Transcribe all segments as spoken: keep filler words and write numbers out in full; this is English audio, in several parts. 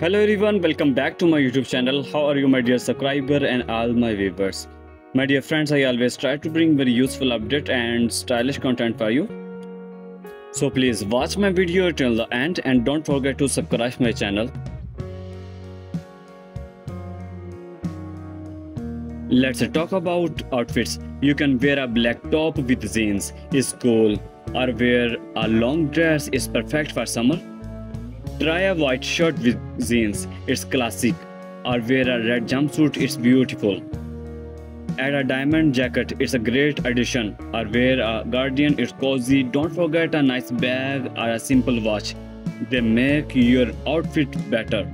Hello everyone, welcome back to my YouTube channel. How are you my dear subscriber and all my viewers? My dear friends, I always try to bring very useful update and stylish content for you. So please watch my video till the end and don't forget to subscribe my channel. Let's talk about outfits. You can wear a black top with jeans, is cool, or wear a long dress, is perfect for summer. Try a white shirt with jeans, it's classic, or wear a red jumpsuit, it's beautiful. Add a diamond jacket, it's a great addition, or wear a guardian, it's cozy. Don't forget a nice bag or a simple watch, they make your outfit better.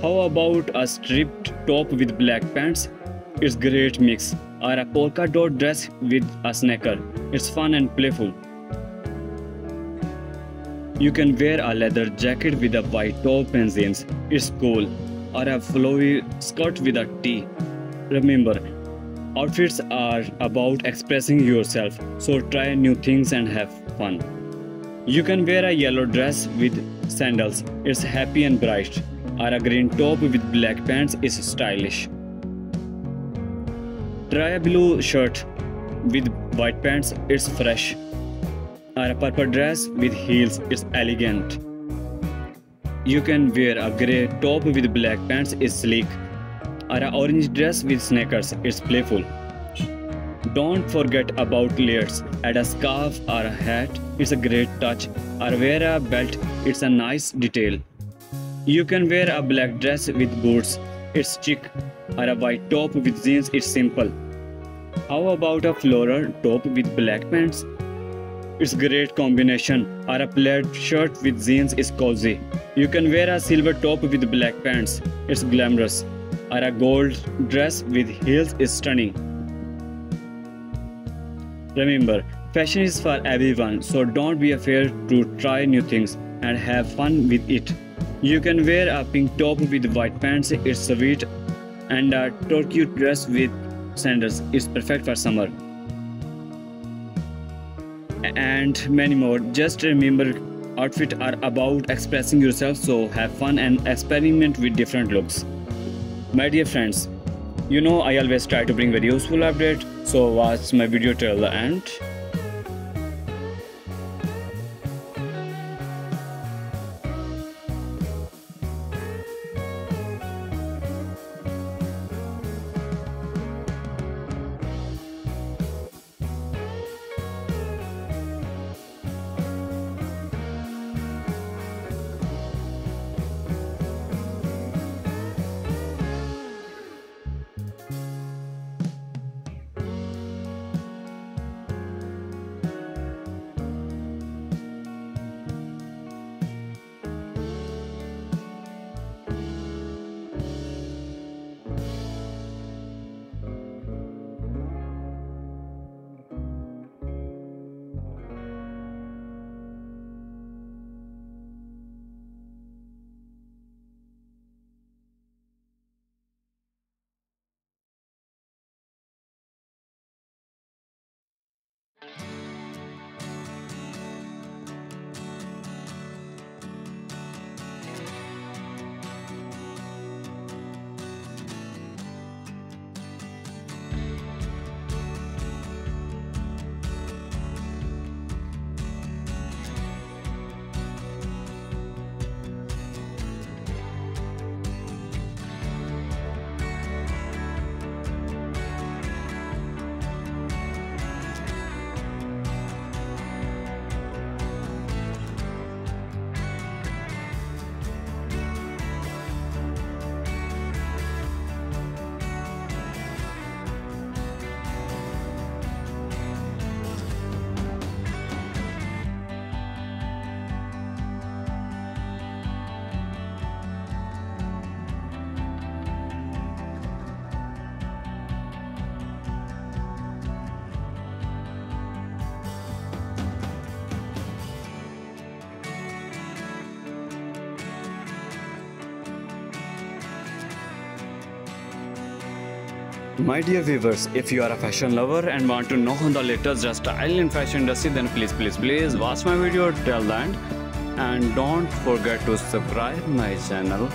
How about a striped top with black pants, it's great mix, or a polka dot dress with a sneaker, it's fun and playful. You can wear a leather jacket with a white top and jeans, it's cool, or a flowy skirt with a tee. Remember, outfits are about expressing yourself, so try new things and have fun. You can wear a yellow dress with sandals, it's happy and bright, or a green top with black pants is stylish. Try a blue shirt with white pants, it's fresh. Or a purple dress with heels is elegant. You can wear a grey top with black pants is sleek. Or an orange dress with sneakers is playful. Don't forget about layers. Add a scarf or a hat, it's a great touch. Or wear a belt, it's a nice detail. You can wear a black dress with boots, it's chic. Or a white top with jeans, it's simple. How about a floral top with black pants? It's great combination, or a plaid shirt with jeans is cozy. You can wear a silver top with black pants, it's glamorous, or a gold dress with heels is stunning. Remember, fashion is for everyone, so don't be afraid to try new things and have fun with it. You can wear a pink top with white pants, it's sweet, and a turquoise dress with sandals is perfect for summer. And many more. Just remember, outfits are about expressing yourself, so have fun and experiment with different looks. My dear friends, you know I always try to bring very useful update, so watch my video till the end. My dear viewers, if you are a fashion lover and want to know the latest style in fashion industry, then please please please watch my video till the end. and don't forget to subscribe my channel.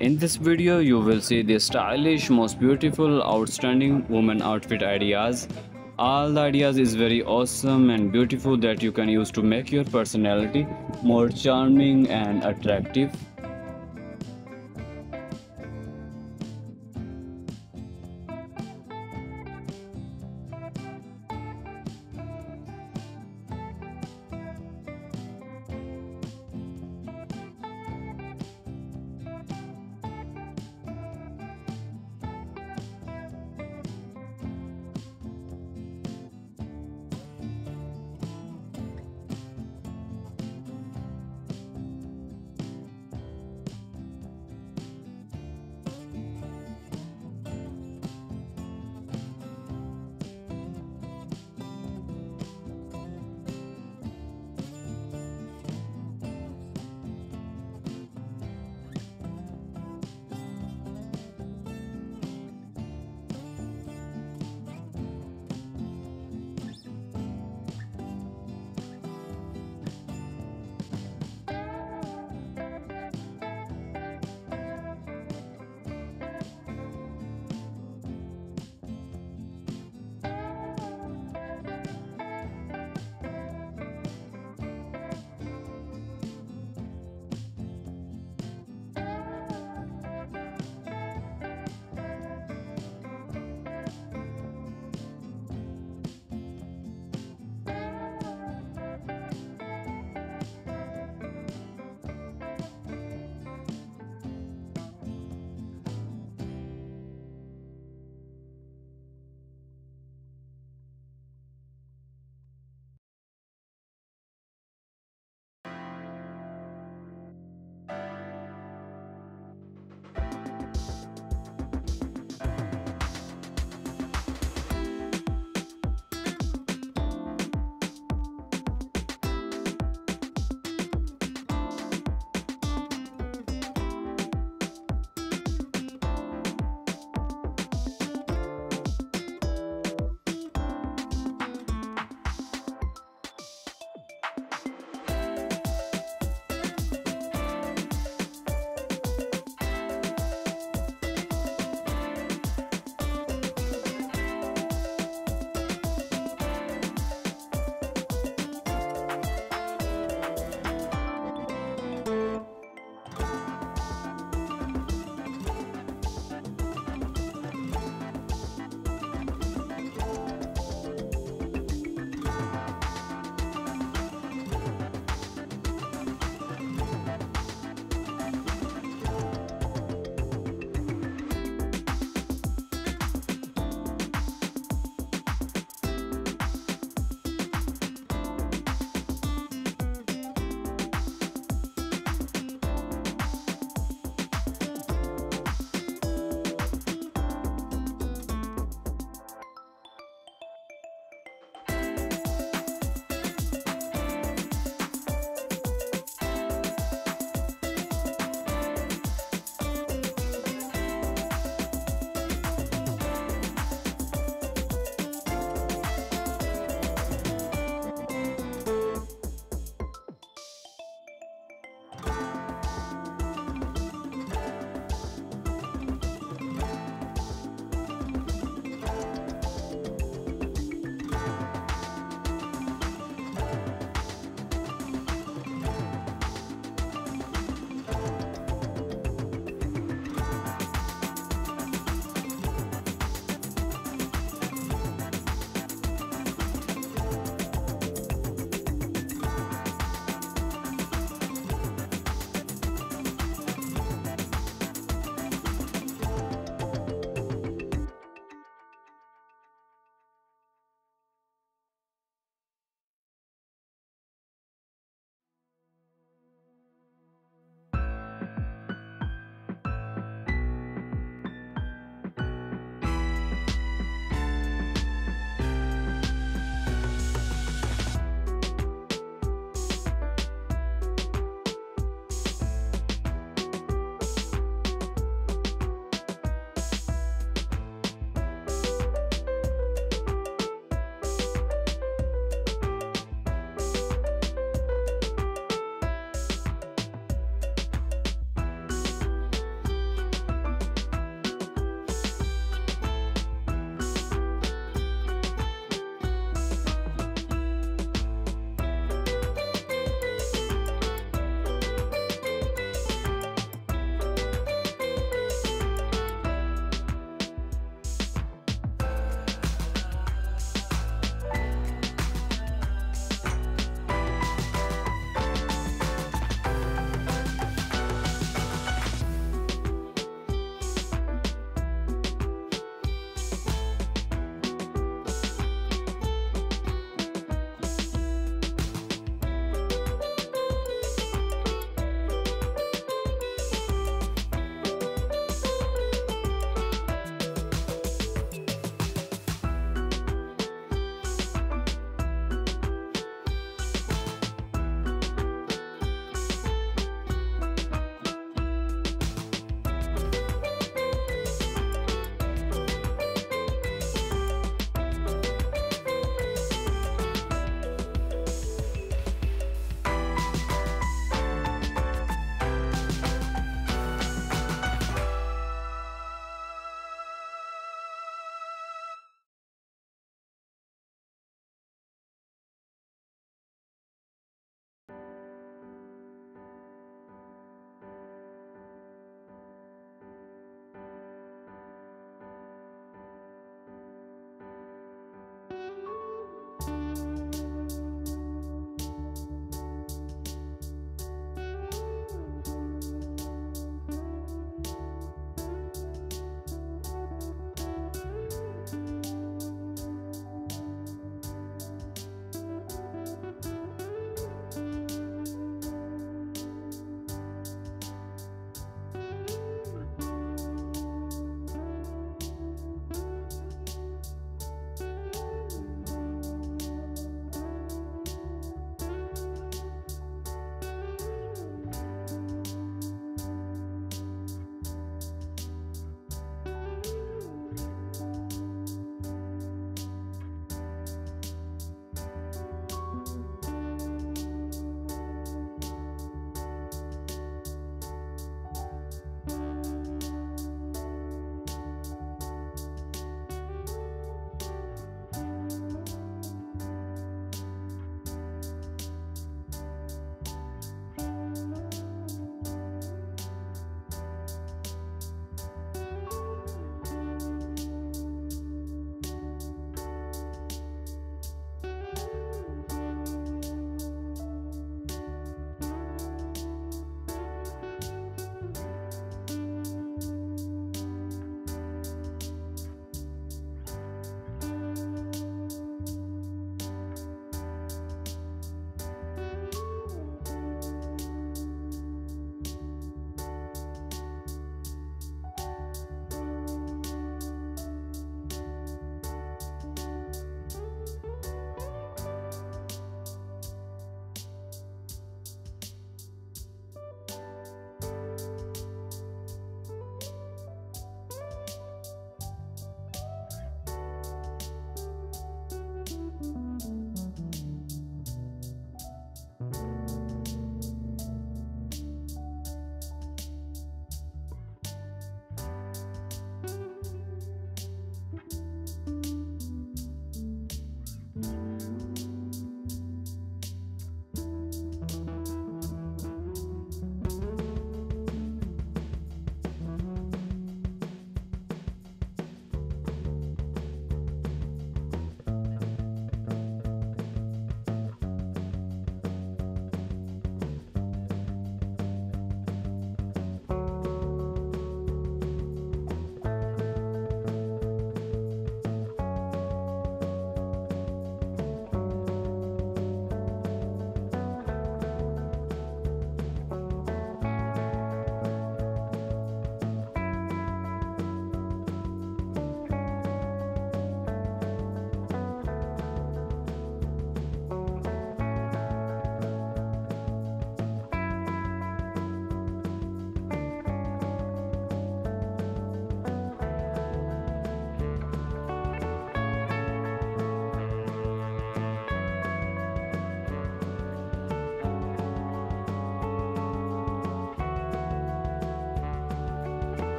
In this video, you will see the stylish, most beautiful, outstanding woman outfit ideas. All the ideas is very awesome and beautiful that you can use to make your personality more charming and attractive.